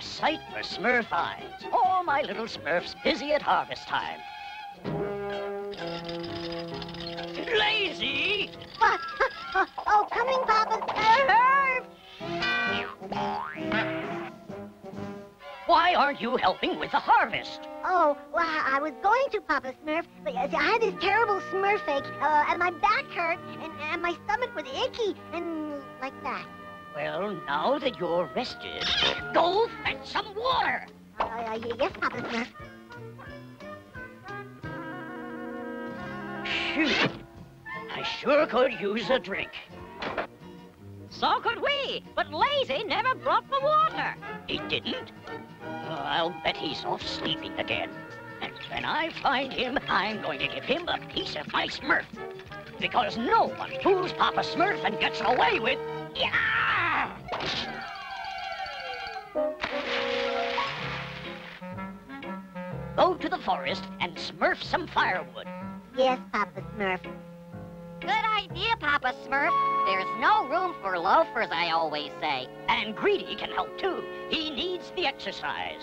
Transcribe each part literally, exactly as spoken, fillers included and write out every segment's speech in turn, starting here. a sight for Smurf eyes. All my little Smurfs busy at harvest time. Lazy! What? Oh, coming, Papa Smurf! Why aren't you helping with the harvest? Oh, well, I was going to, Papa Smurf, but I had this terrible Smurf ache, uh, and my back hurt, and, and my stomach was icky, and like that. Well, now that you're rested, go fetch some water. Uh, uh, yes, Papa Smurf. Phew. I sure could use a drink. So could we, but Lazy never brought the water. He didn't? Oh, I'll bet he's off sleeping again. And when I find him, I'm going to give him a piece of my Smurf. Because no one fools Papa Smurf and gets away with... Yeah! Go to the forest and Smurf some firewood. Yes, Papa Smurf. Good idea, Papa Smurf. There's no room for loafers, I always say. And Greedy can help, too. He needs the exercise.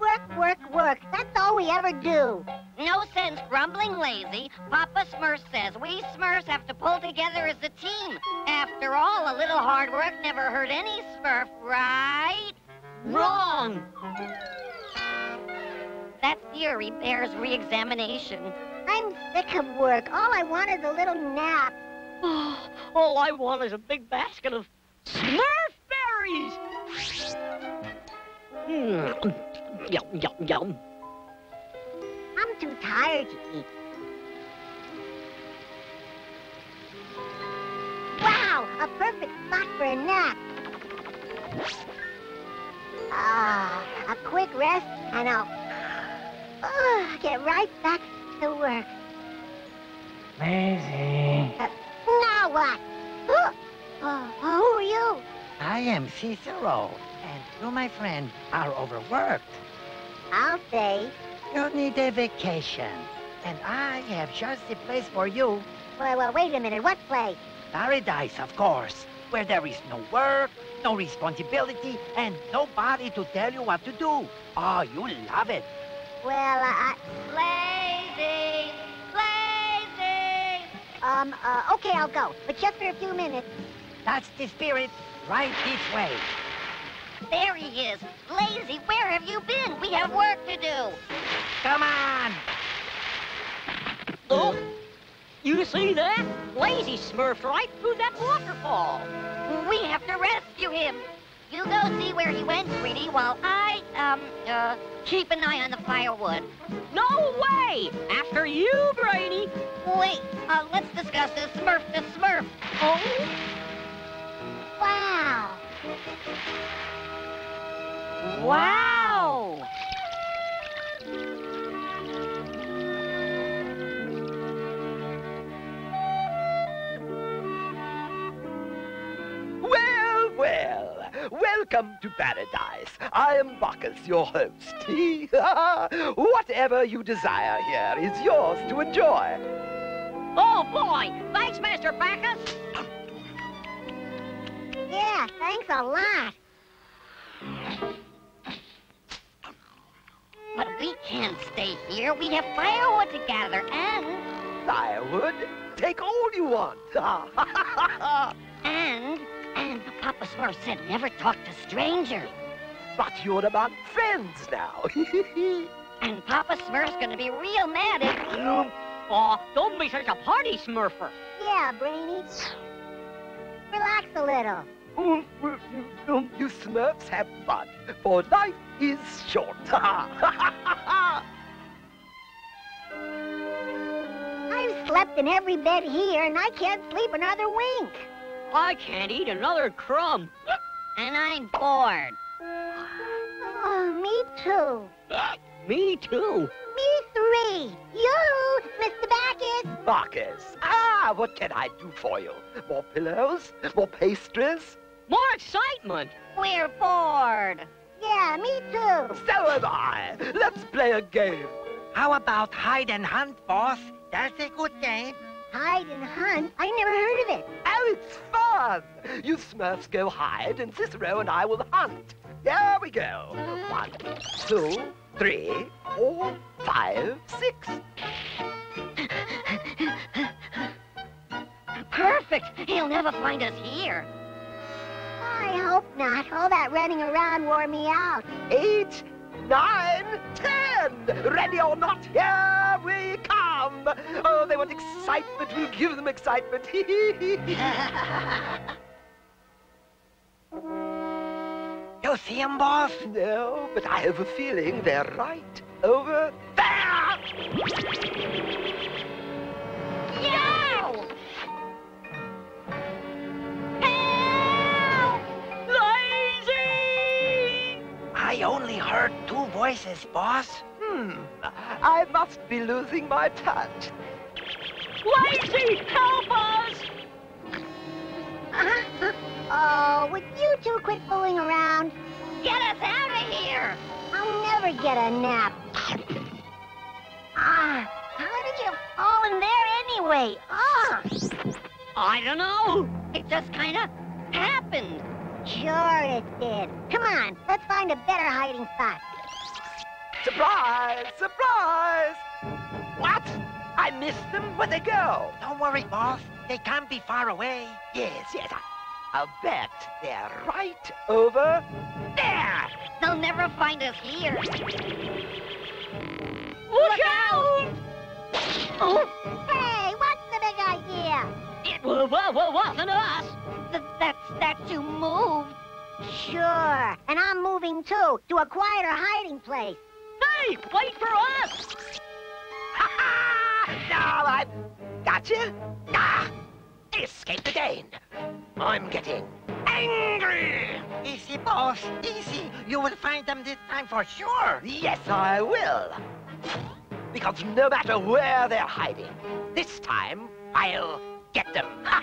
Work, work, work. That's all we ever do. No sense grumbling, Lazy. Papa Smurf says we Smurfs have to pull together as a team. After all, a little hard work never hurt any Smurf, right? Wrong! That theory bears re-examination. I'm sick of work. All I want is a little nap. Oh, all I want is a big basket of Smurf berries! Mm. Yum, yum, yum. I'm too tired to eat. Wow, a perfect spot for a nap. Ah, a quick rest and I'll uh, get right back to work. Lazy. Uh, now what? Oh, oh, who are you? I am Cicero, and you, my friend, are overworked. I'll say. You need a vacation, and I have just the place for you. Well, well, wait a minute. What place? Paradise, of course, where there is no work, no responsibility, and nobody to tell you what to do. Oh, you love it. Well, I... Lazy! Lazy! Um, uh, okay, I'll go, but just for a few minutes. That's the spirit, right this way. There he is. Lazy, where have you been? We have work to do. Come on! Oh, you see that? Lazy smurfed right through that waterfall. We have to rescue him. You go see where he went, Greedy, while I, um, uh, keep an eye on the firewood. No way! After you, Brady! Wait, uh, let's discuss this Smurf to Smurf. Oh? Wow! Wow! Well, well. Welcome to paradise. I am Bacchus, your host. Whatever you desire here is yours to enjoy. Oh, boy! Thanks, Master Bacchus! Yeah, thanks a lot. But we can't stay here. We have firewood to gather and... Firewood? Take all you want. and... And Papa Smurf said never talk to strangers. But you're about friends now. And Papa Smurf's gonna be real mad at you. Oh, don't be such a party Smurfer. Yeah, Brainy. Relax a little. You Smurfs have fun, for life is short. I've slept in every bed here, and I can't sleep another wink. I can't eat another crumb. And I'm bored. Oh, me too. Uh, me too. Me three. You, Mister Bacchus. Bacchus. Ah, what can I do for you? More pillows? More pastries? More excitement. We're bored. Yeah, me too. So am I. Let's play a game. How about hide and hunt, boss? That's a good game. Hide and hunt? I never heard of it. Oh, it's fun. You Smurfs go hide, and Cicero and I will hunt. There we go. One, two, three, four, five, six. Perfect. He'll never find us here. I hope not. All that running around wore me out. Eight, nine, ten. Ready or not, here we come. Oh, they want excitement. We'll give them excitement. You see them, boss? No, but I have a feeling they're right over there. Yow! Help! Lazy! I only heard two voices, boss. Hmm, I must be losing my touch. Lazy, help us! Uh-huh. Oh, would you two quit fooling around? Get us out of here! I'll never get a nap. Ah, how did you fall in there anyway? Ah! I don't know. It just kind of happened. Sure it did. Come on, let's find a better hiding spot. Surprise! Surprise! What? I missed them? Where'd they go? Don't worry, boss. They can't be far away. Yes, yes. I I'll bet they're right over there. They'll never find us here. Look, Look out! out! Oh. Hey, what's the big idea? It wasn't us. Th that statue moved. Sure, and I'm moving too, to a quieter hiding place. Hey, wait for us! Ha ha! Now I've got you. Ah! Escaped again. I'm getting angry! Easy, boss, easy. You will find them this time for sure. Yes, I will. Because no matter where they're hiding, this time I'll get them. No!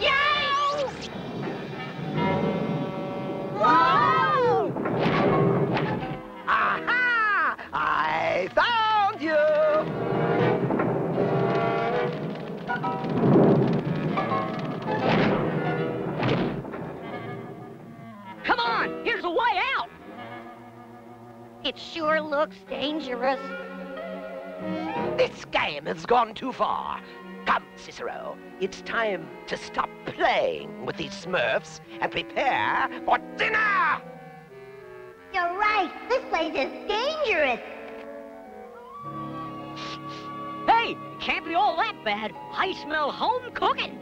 Yes! Whoa! I found you! Come on! Here's a way out! It sure looks dangerous. This game has gone too far. Come, Cicero. It's time to stop playing with these Smurfs and prepare for dinner! You're right. This place is dangerous. Hey, can't be all that bad. I smell home cooking.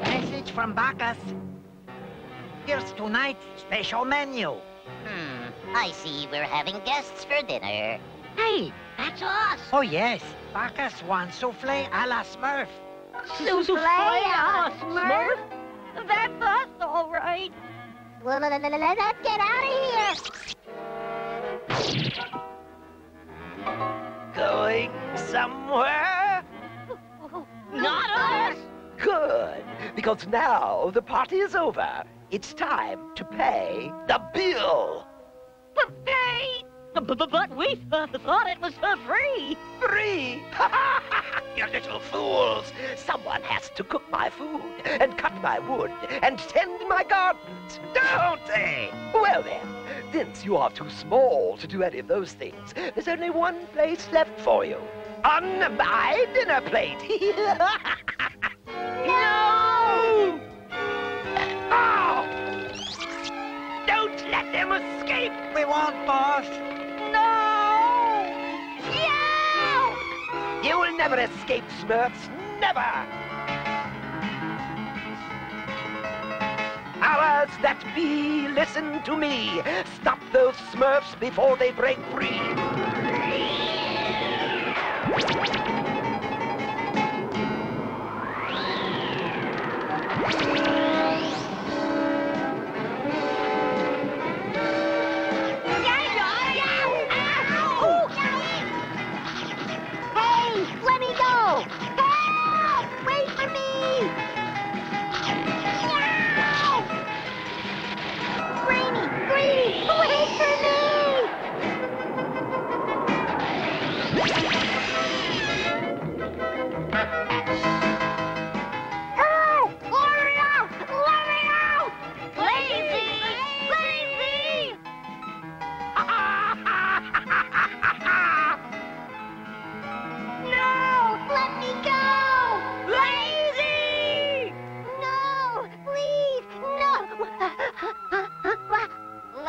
Message from Bacchus. Here's tonight's special menu. Hmm, I see we're having guests for dinner. Hey, that's us. Oh, yes. Bacchus wants souffle a la Smurf. Souffle a la Smurf? That's us, all right. Well, let's get out of here. Going somewhere? Not us. Good, because now the party is over. It's time to pay the bill. But pay? But we thought it was for free. Free? You little fools! Someone has to cook my food, and cut my wood, and tend my gardens, don't they? Well then, since you are too small to do any of those things, there's only one place left for you. On my dinner plate! No! Oh! Don't let them escape! We won't, boss! You will never escape, Smurfs, never! Powers that be, listen to me. Stop those Smurfs before they break free. Let me go!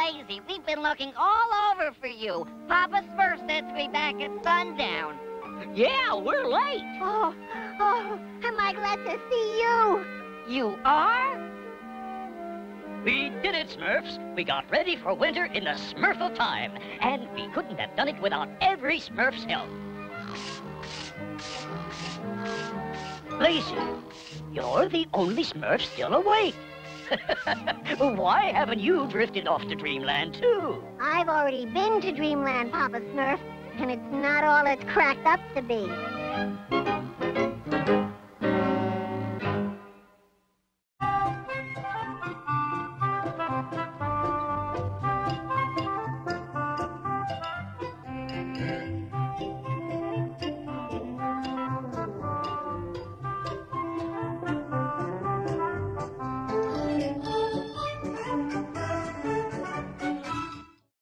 Lazy. We've been looking all over for you. Papa Smurf said to be back at sundown. Yeah, we're late. Oh, oh, am I glad to see you. You are? We did it, Smurfs. We got ready for winter in the Smurfle time. And we couldn't have done it without every Smurf's help. Lazy, you're the only Smurf still awake. Why haven't you drifted off to dreamland, too? I've already been to dreamland, Papa Smurf, and it's not all it's cracked up to be.